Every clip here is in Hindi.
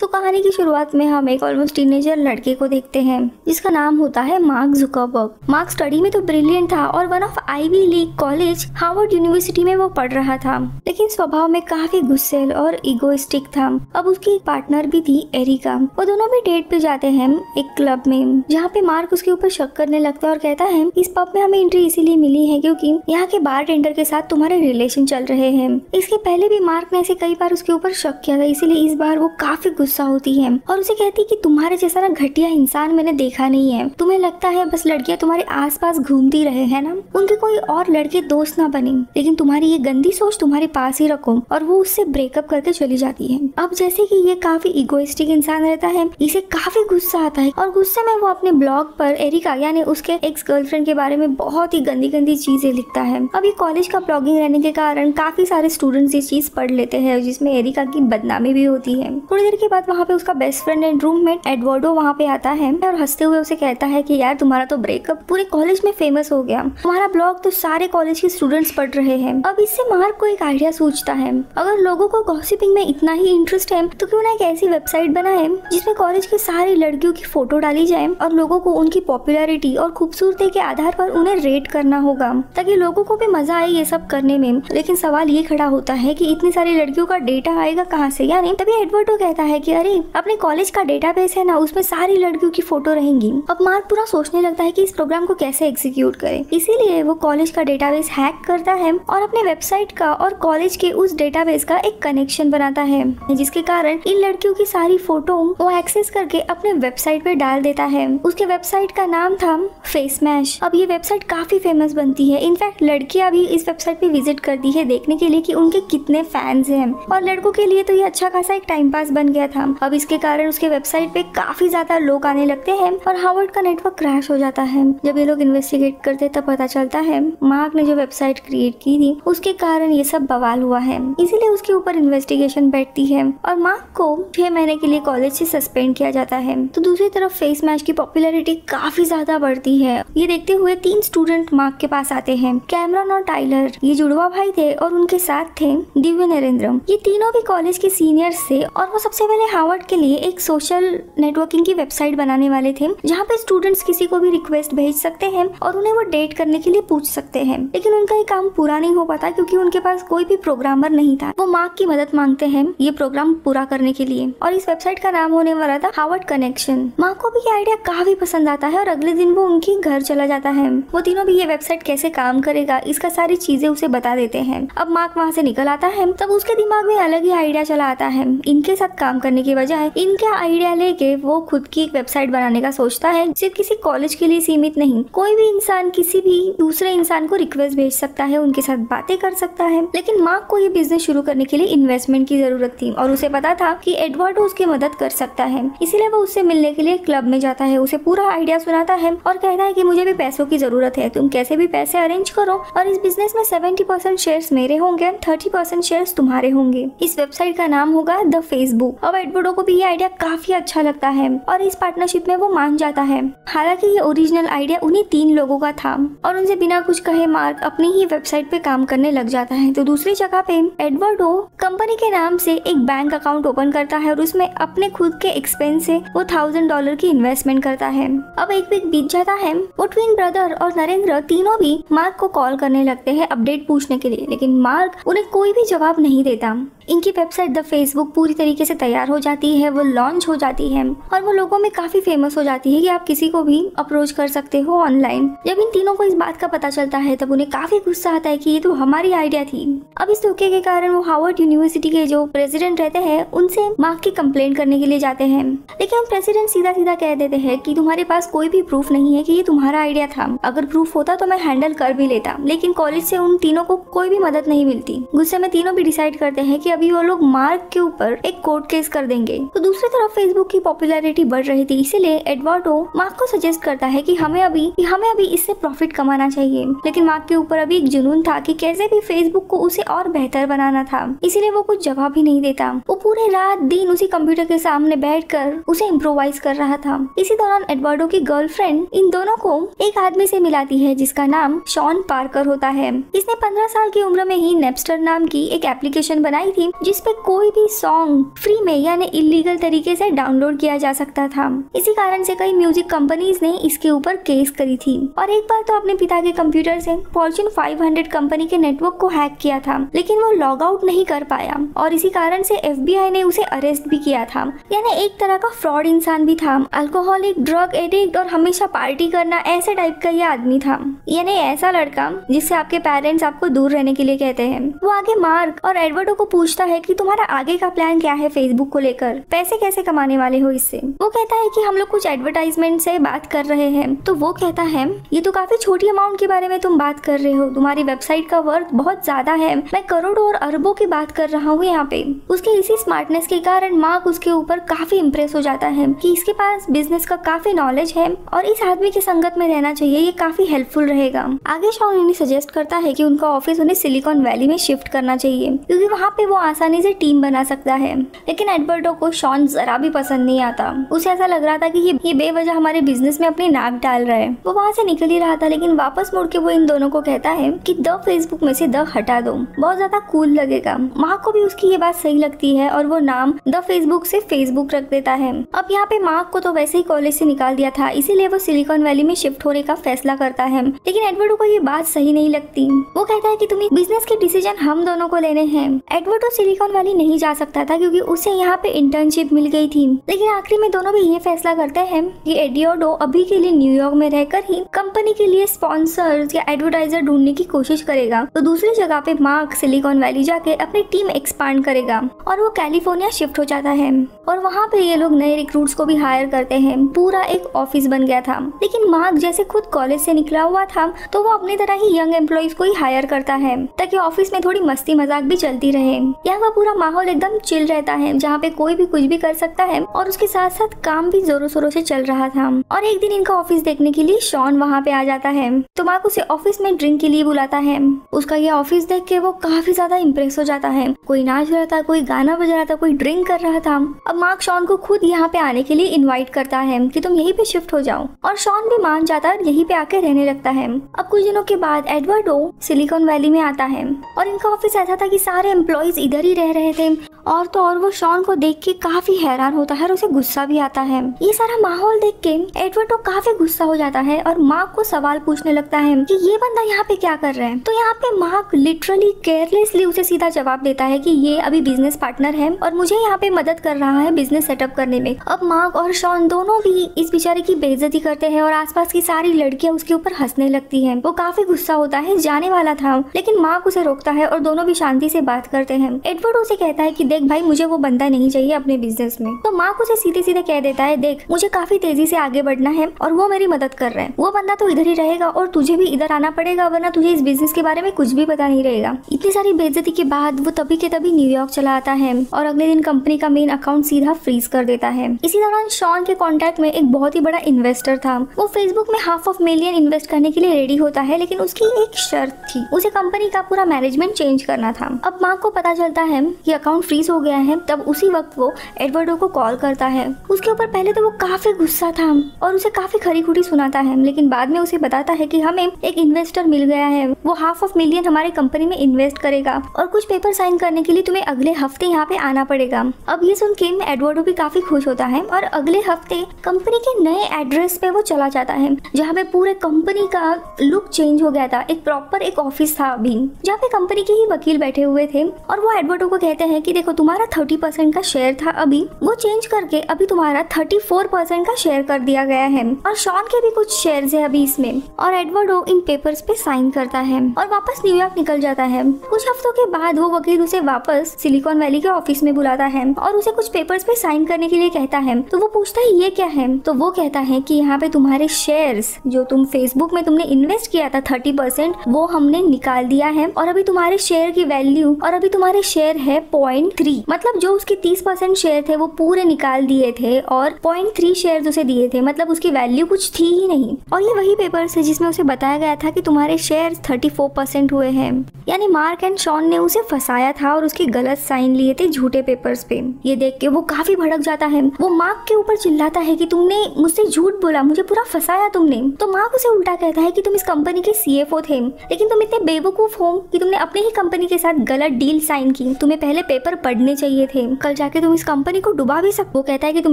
तो कहानी की शुरुआत में हम एक ऑलमोस्ट टीनेजर लड़के को देखते हैं जिसका नाम होता है मार्क जुकरबर्ग। मार्क स्टडी में तो ब्रिलियंट था और one of Ivy League college Harvard university में वो पढ़ रहा था, लेकिन स्वभाव में काफी गुस्सेल और इगोइस्टिक था। अब उसकी एक पार्टनर भी थी एरिका। वो दोनों भी डेट पे जाते हैं एक क्लब में, जहाँ पे मार्क उसके ऊपर शक करने लगता है और कहता है इस पब में हमें एंट्री इसीलिए मिली है क्योंकि यहाँ के बारटेंडर के साथ तुम्हारे रिलेशन चल रहे हैं। इसके पहले भी मार्क ने ऐसे कई बार उसके ऊपर शक किया था, इसीलिए इस बार वो काफी गुस्सा होती है और उसे कहती है कि तुम्हारे जैसा ना घटिया इंसान मैंने देखा नहीं है, तुम्हें लगता है बस लड़कियां तुम्हारे आसपास घूमती रहे हैं ना, उनके कोई और लड़के दोस्त ना बने, लेकिन तुम्हारी ये गंदी सोच तुम्हारे पास ही रखो। और वो उससे ब्रेकअप करके चली जाती है। अब जैसे कि ये काफी इगोइस्टिक इंसान रहता है, इसे काफी गुस्सा आता है और गुस्से में वो अपने ब्लॉग पर एरिका यानी उसके एक्स गर्लफ्रेंड के बारे में बहुत ही गंदी गंदी चीजें लिखता है। अब ये कॉलेज का ब्लॉगिंग रहने के कारण काफी सारे स्टूडेंट्स ये चीज पढ़ लेते हैं जिसमें एरिका की बदनामी भी होती है। थोड़ी देर के बाद वहाँ पे उसका best friend and roommate Eduardo वहाँ पे आता है और हंसते हुए उसे कहता है कि यार तुम्हारा तो ब्रेकअप पूरे कॉलेज में फेमस हो गया, तुम्हारा ब्लॉग तो सारे कॉलेज के स्टूडेंट्स पढ़ रहे हैं। अब इससे मार्क को एक आइडिया सूझता है, अगर लोगों को गॉसिपिंग में इतना ही इंटरेस्ट है तो क्यों ना एक ऐसी वेबसाइट बनाए जिसमें कॉलेज के सारी लड़कियों की फोटो डाली जाए और लोगों को उनकी पॉपुलैरिटी और खूबसूरती के आधार पर उन्हें रेट करना होगा ताकि लोगों को भी मजा आए ये सब करने में। लेकिन सवाल ये खड़ा होता है कि इतनी सारी लड़कियों का डेटा आएगा कहाँ से, यानी तभी एडवर्डो कहता है कि अरे अपने कॉलेज का डेटाबेस है ना, उसमें सारी लड़कियों की फोटो रहेंगी। अब मार्क पूरा सोचने लगता है कि इस प्रोग्राम को कैसे एग्जीक्यूट करे, इसीलिए वो कॉलेज का डेटाबेस हैक करता है और अपने वेबसाइट का और कॉलेज के उस डेटाबेस का एक कनेक्शन बनाता है जिसके कारण इन लड़कियों की सारी फोटो वो एक्सेस करके अपने वेबसाइट पे डाल देता है। उसके वेबसाइट का नाम था फेस मैश। अब ये वेबसाइट काफी फेमस बनती है, इनफैक्ट लड़कियां भी इस वेबसाइट पे विजिट करती है देखने के लिए कि उनके कितने फैंस हैं, और लड़कों के लिए तो ये अच्छा खासा एक टाइम पास बन गया था। अब इसके कारण उसके वेबसाइट पे काफी ज्यादा लोग आने लगते हैं और हार्वर्ड का नेटवर्क क्रैश हो जाता है। जब ये लोग इन्वेस्टिगेट करते तब पता चलता है मार्क ने जो वेबसाइट क्रिएट की थी उसके कारण ये सब बवाल हुआ है, इसीलिए उसके ऊपर इन्वेस्टिगेशन बैठती है और मार्क को 6 महीने के लिए कॉलेज से सस्पेंड किया जाता है। तो दूसरी तरफ फेस मैश की पॉपुलैरिटी काफी ज्यादा बढ़ती है। ये देखते हुए 3 स्टूडेंट मार्क के पास आते हैं, कैमरन और टाइलर, ये जुड़वा भाई थे और उनके साथ थे दिव्य नरेंद्र। ये तीनों भी कॉलेज के सीनियर्स थे और वो सबसे पहले हार्वर्ड के लिए एक सोशल नेटवर्किंग की वेबसाइट बनाने वाले थे जहाँ पे स्टूडेंट्स किसी को भी रिक्वेस्ट भेज सकते हैं और उन्हें वो डेट करने के लिए पूछ सकते हैं। लेकिन उनका ये काम पूरा नहीं हो पाता क्योंकि उनके पास कोई भी प्रोग्रामर नहीं था। वो मार्क की मदद मांगते हैं ये प्रोग्राम पूरा करने के लिए और इस वेबसाइट का नाम होने वाला था हार्वर्ड कनेक्शन। मार्क को भी ये आइडिया काफी पसंद आता है और अगले दिन वो उनके घर चला जाता है। वो तीनों भी ये वेबसाइट कैसे काम करेगा इसका सारी चीजें उसे बता देते हैं। अब मार्क वहाँ से निकल आता है, तब उसके दिमाग में अलग ही आइडिया चला आता है। इनके साथ काम करने के बजाय इनका आइडिया लेके वो खुद की एक वेबसाइट बनाने का सोचता है। सिर्फ किसी कॉलेज के लिए सीमित नहीं, कोई भी इंसान किसी भी दूसरे इंसान को रिक्वेस्ट भेज सकता है, उनके साथ बातें कर सकता है। लेकिन मार्क को ये बिजनेस शुरू करने के लिए इन्वेस्टमेंट की जरूरत थी और उसे पता था कि एडवर्डो उसकी मदद कर सकता है, इसीलिए वो उससे मिलने के लिए क्लब में जाता है, उसे पूरा आइडिया सुनाता है और कहता है कि मुझे भी पैसों की जरूरत है, तुम कैसे भी पैसे अरेंज करो और इस बिजनेस में 70% शेयर्स मेरे होंगे, 30% शेयर्स तुम्हारे होंगे। इस वेबसाइट का नाम होगा द फेसबुक। अब एडवर्डो को भी ये आइडिया काफी अच्छा लगता है और इस पार्टनरशिप में वो मान जाता है। हालांकि ये ओरिजिनल आइडिया उन्हीं 3 लोगों का था और उनसे बिना कुछ कहे मार्क अपनी ही वेबसाइट पे काम करने लग जाता है। तो दूसरी जगह पे एडवर्डो कंपनी के नाम से एक बैंक अकाउंट ओपन करता है और उसमें अपने खुद के एक्सपेंस से वो $1000 की इन्वेस्टमेंट करता है। अब एक वीक बीत जाता है, वो ट्विन ब्रदर और नरेंद्र तीनों भी मार्क को कॉल करने लगते हैं अपडेट पूछने के लिए, लेकिन मार्क उन्हें कोई भी जवाब नहीं देता। इनकी वेबसाइट द फेसबुक पूरी तरीके से तैयार हो जाती है, वो लॉन्च हो जाती है और वो लोगों में काफी फेमस हो जाती है कि आप किसी को भी अप्रोच कर सकते हो ऑनलाइन। जब इन तीनों को इस बात का पता चलता है तब उन्हें काफी गुस्सा आता है कि ये तो हमारी आइडिया थी। अब इस धोखे के कारण वो हार्वर्ड यूनिवर्सिटी के जो प्रेसिडेंट रहते हैं उनसे मार्क की कंप्लेंट करने के लिए जाते हैं, लेकिन प्रेसिडेंट सीधा सीधा कह देते हैं कि तुम्हारे पास कोई भी प्रूफ नहीं है कि ये तुम्हारा आइडिया था, अगर प्रूफ होता तो मैं हैंडल कर भी लेता। लेकिन कॉलेज से उन तीनों को कोई भी मदद नहीं मिलती। गुस्से में तीनों भी डिसाइड करते हैं कि अभी वो लोग मार्क के ऊपर एक कोर्ट केस कर देंगे। तो दूसरी तरफ फेसबुक की पॉपुलैरिटी बढ़ रही थी, इसीलिए एडवर्डो मार्क को सजेस्ट करता है कि हमें अभी इससे प्रॉफिट कमाना चाहिए। लेकिन मार्क के ऊपर अभी एक जुनून था कि कैसे भी फेसबुक को उसे और बेहतर बनाना था, इसीलिए वो कुछ जवाब ही नहीं देता। वो पूरे रात दिन उसी कंप्यूटर के सामने बैठकर उसे इम्प्रोवाइज कर रहा था। इसी दौरान एडवर्डो की गर्लफ्रेंड इन दोनों को एक आदमी से मिलाती है जिसका नाम शॉन पार्कर होता है। इसने 15 साल की उम्र में ही नेपस्टर नाम की एक एप्लीकेशन बनाई थी जिसपे कोई भी सॉन्ग फ्री में यानी इलीगल तरीके से डाउनलोड किया जा सकता था। इसी कारण से कई म्यूजिक कंपनीज ने इसके ऊपर केस करी थी। और एक बार तो अपने पिता के कंप्यूटर से फॉर्च्यून 500 कंपनी के नेटवर्क को हैक किया था, लेकिन वो लॉग आउट नहीं कर पाया और इसी कारण से FBI ने उसे अरेस्ट भी किया था। यानी एक तरह का फ्रॉड इंसान भी था, अल्कोहलिक, ड्रग एडिक्ट और हमेशा पार्टी करना, ऐसे टाइप का ये आदमी था। यानी ऐसा लड़का जिससे आपके पेरेंट्स आपको दूर रहने के लिए कहते हैं। वो आगे मार्क और एडवर्डो को पूछता है कि तुम्हारा आगे का प्लान क्या है फेसबुक को लेकर, पैसे कैसे कमाने वाले हो इससे। वो कहता है कि हम लोग कुछ एडवर्टाइजमेंट से बात कर रहे हैं। तो वो कहता है ये तो काफी छोटी अमाउंट के बारे में तुम बात कर रहे हो, तुम्हारी वेबसाइट का वर्थ बहुत ज्यादा है, मैं करोड़ों और अरबों की बात कर रहा हूँ यहाँ पे। उसके इसी स्मार्टनेस के कारण मार्क उसके ऊपर काफी इम्प्रेस हो जाता है कि इसके पास बिजनेस का काफी नॉलेज है और इस आदमी की संगत में रहना चाहिए, ये काफी हेल्पफुल रहेगा। आगे शॉन उन्हें सजेस्ट करता है कि उनका ऑफिस उन्हें सिलिकॉन वैली में शिफ्ट करना चाहिए क्योंकि वहाँ पे वो आसानी से टीम बना सकता है। लेकिन एडवर्डो को शॉन जरा भी पसंद नहीं आता। उसे ऐसा लग रहा था कि ये बेवजह हमारे बिजनेस में अपनी नाक डाल रहा है। वो वहाँ से निकल ही रहा था लेकिन वापस मुड़ के वो इन दोनों को कहता है कि द फेसबुक में से द हटा दो, बहुत ज्यादा कूल लगेगा। मार्क को भी उसकी ये बात सही लगती है और वो नाम द फेसबुक से फेसबुक रख देता है। अब यहाँ पे मार्क को तो वैसे ही कॉलेज से निकाल दिया था, इसीलिए वो सिलिकॉन वैली में शिफ्ट होने का फैसला करता है। लेकिन एडवर्डो को ये बात सही नहीं लगती। वो कहता है कि तुम्हें बिजनेस के डिसीजन हम दोनों को लेने हैं। एडवर्डो सिलिकॉन वैली नहीं जा सकता था क्योंकि उसे यहाँ पे इंटर्नशिप मिल गई थी। लेकिन आखिरी में दोनों भी ये फैसला करते हैं कि एडियोडो अभी के लिए न्यूयॉर्क में रहकर ही कंपनी के लिए स्पॉन्सर्स या एडवर्टाइजर ढूंढने की कोशिश करेगा, तो दूसरी जगह पे मार्क सिलिकॉन वैली जाके अपनी टीम एक्सपांड करेगा और वो कैलिफोर्निया शिफ्ट हो जाता है। और वहाँ पे ये लोग नए रिक्रूट्स को भी हायर करते हैं, पूरा एक ऑफिस बन गया था। लेकिन मार्क जैसे खुद कॉलेज से निकला हुआ था तो वो अपनी तरह ही यंग एम्प्लॉइज को ही हायर करता है ताकि ऑफिस में थोड़ी मस्ती मजाक भी चलती रहे। यहाँ का पूरा माहौल एकदम चिल रहता है जहाँ पे कोई भी कुछ भी कर सकता है और उसके साथ साथ काम भी जोरों शोरों से चल रहा था। और एक दिन इनका ऑफिस देखने के लिए शॉन वहाँ पे आ जाता है तो मार्क उसे ऑफिस में ड्रिंक के लिए बुलाता है। उसका ये ऑफिस देख के वो काफी ज्यादा इम्प्रेस हो जाता है। कोई नाच रहा था, कोई गाना बजा रहा था, कोई ड्रिंक कर रहा था। अब मार्क शॉन को खुद यहाँ पे आने के लिए इन्वाइट करता है कि तुम यहीं पे शिफ्ट हो जाओ और शॉन भी मान जाता है और यहीं पे आके रहने लगता है। अब कुछ दिनों के बाद एडवर्डो सिलिकॉन वैली में आता है और इनका ऑफिस ऐसा था कि सारे एम्प्लॉइज इधर ही रह रहे थे और तो और वो शॉन को देख के काफी हैरान होता है और उसे गुस्सा भी आता है। ये सारा माहौल देख के एडवर्डो काफी गुस्सा हो जाता है और मार्क को सवाल पूछने लगता है कि ये बंदा यहाँ पे क्या कर रहा है। तो यहाँ पे मार्क लिटरली केयरलेसली उसे सीधा जवाब देता है कि ये अभी बिजनेस पार्टनर है और मुझे यहाँ पे मदद कर रहा है बिजनेस सेटअप करने में। अब मार्क और शॉन दोनों भी इस बेचारे की बेइज्जती करते हैं और आसपास की सारी लड़कियां उसके ऊपर हंसने लगती हैं। वो काफी गुस्सा होता है, जाने वाला था लेकिन मार्क उसे रोकता है और दोनों भी शांति से बात करते हैं। एडवर्ड उसे कहता है कि देख भाई, मुझे वो बंदा नहीं चाहिए अपने बिजनेस में। तो मार्क उसे सीधे सीधे कह देता है, देख मुझे काफी तेजी से आगे बढ़ना है और वो मेरी मदद कर रहा है। वो बंदा तो इधर ही रहेगा और तुझे भी इधर आना पड़ेगा वरना तुझे इस बिजनेस के बारे में कुछ भी पता नहीं रहेगा। इतनी सारी बेइज्जती के बाद वो तभी के तभी न्यूयॉर्क चला आता है और अगले दिन कंपनी का मेन अकाउंट सीधा फ्रीज कर देता है। इसी दौरान शॉन के कॉन्टेक्ट में एक बहुत ही बड़ा इन्वेस्टर था। वो फेसबुक में $500,000 इन्वेस्ट करने के लिए रेडी होता है लेकिन उसकी एक शर्त थी, उसे कंपनी का पूरा मैनेजमेंट चेंज करना था। अब मार्क को पता चलता है कि अकाउंट फ्रीज हो गया है, तब उसी वक्त वो एडवर्डो को कॉल करता है। उसके ऊपर पहले तो वो काफी गुस्सा था और उसे काफी खरी खुरी सुनाता है लेकिन बाद में उसे बताता है कि हमें एक इन्वेस्टर मिल गया है, वो $500,000 हमारे कंपनी में इन्वेस्ट करेगा और कुछ पेपर साइन करने के लिए तुम्हें अगले हफ्ते यहाँ पे आना पड़ेगा। अब ये सुन के एडवर्डो भी काफी खुश होता है और अगले हफ्ते कंपनी के नए एड्रेस पे वो चला जाता है जहाँ पे पूरे कंपनी का लुक चेंज हो गया था। एक प्रॉपर एक ऑफिस था अभी जहाँ पे कंपनी के ही वकील बैठे हुए थे और वो एडवर्डो को कहते हैं कि देखो, तुम्हारा 30% का शेयर था, अभी वो चेंज करके अभी तुम्हारा 34% का शेयर कर दिया गया है और शॉन के भी कुछ शेयर्स है अभी इसमें। और एडवर्डो इन पेपर्स पे साइन करता है और वापस न्यूयॉर्क निकल जाता है। कुछ हफ्तों के बाद वो वकील उसे वापस सिलिकॉन वैली के ऑफिस में बुलाता है और उसे कुछ पेपर्स पे साइन करने के लिए कहता है। तो वो पूछता है ये क्या है, तो वो कहता है कि यहाँ पे तुम्हारे शेयर्स जो तुम फेसबुक में तुमने इन्वेस्ट किया था 30%, वो हमने निकाल दिया है और अभी तुम्हारे शेयर की वैल्यू और अभी तुम्हारे शेयर है 0.3, मतलब जो उसके 30% शेयर थे वो पूरे निकाल दिए थे और 0.3 शेयर उसे दिए थे, मतलब उसकी वैल्यू कुछ थी ही नहीं। और ये वही पेपर्स है जिसमें उसे बताया गया था कि तुम्हारे शेयर 34% हुए हैं। यानी मार्क एंड शॉन ने उसे फंसाया था और उसके गलत साइन लिए थे झूठे पेपर्स पे। ये देख के वो काफी भड़क जाता है, वो मार्क के ऊपर चिल्लाता है कि तुमने मुझसे झूठ बोला, मुझे पूरा फंसाया तुमने। तो मार्क उसे उल्टा कहता है कि तुम इस कंपनी के CFO थे लेकिन तुम इतने बेवकूफ हो कि तुमने अपने ही कंपनी के साथ गलत डील साइन की, तुम्हें पहले पेपर पढ़ने चाहिए थे। में कल जाके तुम इस कंपनी को डुबा भी सकते हो। कहता है कि तुम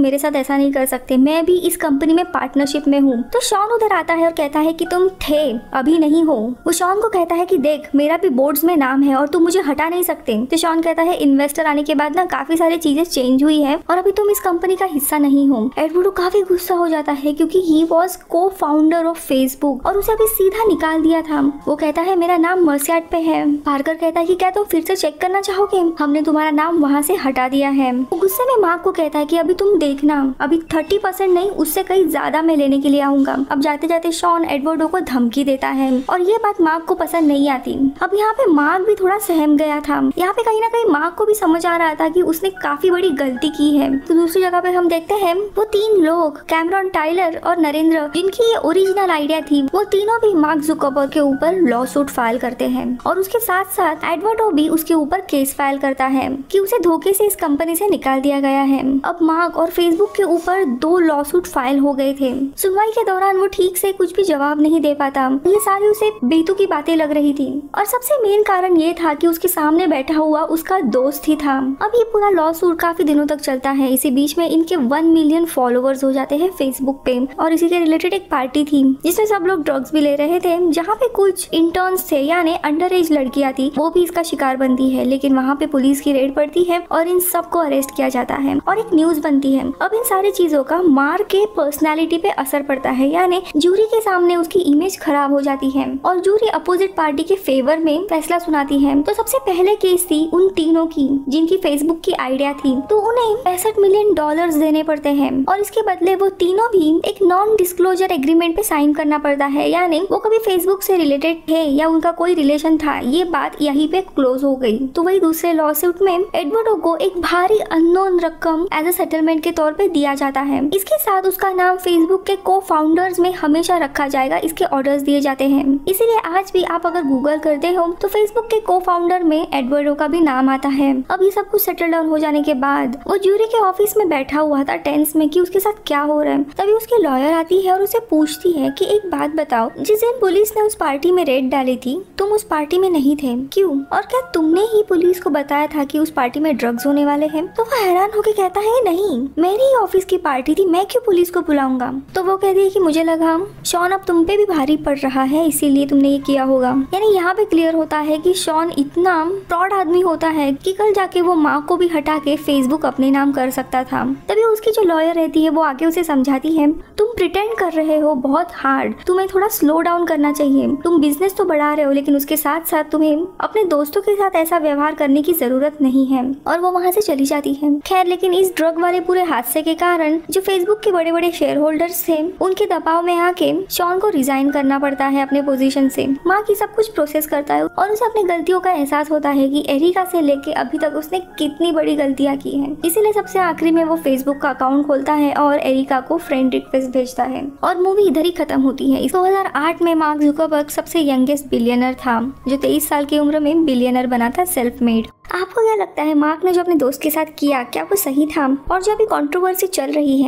मेरे साथ ऐसा नहीं कर सकते, मैं भी इस कंपनी में पार्टनरशिप में हूँ। तो शॉन उधर आता है और कहता है कि तुम थे, अभी नहीं हो। वो शॉन को कहता है कि देख मेरा भी बोर्ड्स में नाम है और तुम मुझे हटा नहीं सकते। तो शॉन कहता है इन्वेस्टर आने के बाद ना काफी सारी चीजें चेंज हुई है और अभी तुम इस कंपनी का हिस्सा नहीं हो। एडवर्डो काफी गुस्सा हो जाता है क्योंकि he was co founder of Facebook और उसे अभी सीधा निकाल दिया था। वो कहता है मेरा नाम मर्सियाट पे है। पार्कर कहता है कि क्या तुम फिर से चेक करना चाहोगे, हमने तुम्हारा नाम वहाँ से हटा दिया है। वो गुस्से में मार्क को कहता है कि अभी तुम देखना, अभी 30% नहीं उससे कहीं ज्यादा मैं लेने के लिए आऊंगा। अब जाते जाते शॉन एडवर्डो को धमकी देता है और ये बात मार्क को पसंद नहीं आती। अब यहाँ पे मार्क भी थोड़ा सहम गया था। यहाँ पे कहीं ना कहीं मार्क को भी समझ आ रहा था कि उसने काफी बड़ी गलती की है। तो दूसरी जगह पे हम देखते हैं वो 3 लोग कैमरन, टाइलर और नरेंद्र, जिनकी ये ओरिजिनल आइडिया थी, वो तीनों भी मार्क जुकरबर्ग के ऊपर लॉ सूट फाइल करते हैं और उसके साथ साथ एडवर्डो भी उसके ऊपर केस फाइल करता है कि उसे धोखे से इस कंपनी से निकाल दिया गया है। अब मार्क और फेसबुक के ऊपर 2 लॉसूट फाइल हो गए थे। सुनवाई के दौरान वो ठीक से कुछ भी जवाब नहीं दे पाता। ये सारी उसे बेतुकी बातें लग रही थी और सबसे मेन कारण ये था कि उसके सामने बैठा हुआ उसका दोस्त ही था। अब ये पूरा लॉसूट काफी दिनों तक चलता है। इसी बीच में इनके 1 मिलियन फॉलोअर्स हो जाते हैं फेसबुक पे और इसी के रिलेटेड एक पार्टी थी जिसमें सब लोग ड्रग्स भी ले रहे थे, जहाँ पे कुछ इंटर्न्स थे यानी अंडर एज लड़कियाँ थी, वो भी इसका शिकार बनती है। लेकिन वहाँ पे पुलिस की रेड पड़ती है और इन सबको अरेस्ट किया जाता है और एक न्यूज बनती है। अब इन सारी चीजों का मार्क के पर्सनालिटी पे असर पड़ता है, यानी जूरी के सामने उसकी इमेज खराब हो जाती है और जूरी अपोजिट पार्टी के फेवर में फैसला सुनाती है। तो सबसे पहले केस थी उन तीनों की जिनकी फेसबुक की आइडिया थी, तो उन्हें $65 मिलियन देने पड़ते हैं और इसके बदले वो तीनों भी एक नॉन डिस्क्लोजर एग्रीमेंट पे साइन करना पड़ता है, यानी वो कभी फेसबुक से रिलेटेड है या उनका कोई रिलेशन था, ये बात यहीं पे क्लोज हो गई। तो वही दूसरे लॉसूट में एडवर्डो को एक भारी अननोन रकम एज अ सेटलमेंट के तौर पे दिया जाता है। इसके साथ उसका नाम फेसबुक के को फाउंडर्स में हमेशा रखा जाएगा, इसके ऑर्डर्स दिए जाते हैं। इसीलिए आज भी आप अगर गूगल करते हो तो फेसबुक के को फाउंडर में एडवर्डो का भी नाम आता है। अब ये सब कुछ सेटल डाउन हो जाने के बाद वो जूरी के ऑफिस में बैठा हुआ था टेंस में कि उसके साथ क्या हो रहा है। तभी उसकी लॉयर आती है और उसे पूछती है कि एक बात बताओ, जिस दिन पुलिस ने उस पार्टी में रेड डाली थी तुम उस पार्टी में नहीं थे, क्यों? और क्या तुमने ही पुलिस को बताया था कि उस पार्टी में ड्रग्स होने वाले हैं? तो वह हैरान होकर कहता है नहीं, मेरी ही ऑफिस की पार्टी थी, मैं क्यों पुलिस को बुलाऊंगा? तो वो कहती है कि मुझे लगा शॉन अब तुम पे भी भारी पड़ रहा है, इसीलिए तुमने ये किया होगा। यानी यहाँ पे क्लियर होता है कि शॉन इतना प्रौढ़ आदमी होता है कि कल जाके वो माँ को भी हटा के फेसबुक अपने नाम कर सकता था। तभी उसकी जो लॉयर रहती है वो आगे उसे समझाती है तुम प्रिटेंड कर रहे हो बहुत हार्ड, तुम्हें थोड़ा स्लो डाउन करना चाहिए। तुम बिजनेस तो बढ़ा रहे हो लेकिन उसके साथ साथ तुम्हें अपने दोस्तों के साथ ऐसा व्यवहार करने की जरूरत नहीं है। और वो वहाँ से चली जाती है। खैर लेकिन इस ड्रग वाले पूरे हादसे के कारण जो फेसबुक के बड़े बड़े शेयर होल्डर्स थे उनके दबाव में आके शॉन को रिजाइन करना पड़ता है अपने पोजीशन से। मार्क सब कुछ प्रोसेस करता है और उसे अपनी गलतियों का एहसास होता है कि एरिका से लेके अभी तक उसने कितनी बड़ी गलतियाँ की है। इसीलिए सबसे आखिरी में वो फेसबुक का अकाउंट खोलता है और एरिका को फ्रेंड रिक्वेस्ट भेजता है और मूवी इधर ही खत्म होती है। 2008 में मार्क जुकरबर्ग सबसे यंगेस्ट बिलियनर था, जो 23 साल की उम्र में बिलियनर बना था, सेल्फ मेड। आपको क्या लगता है मार्क ने जो अपने दोस्त के साथ किया, क्या वो सही था? और जो अभी कंट्रोवर्सी चल रही है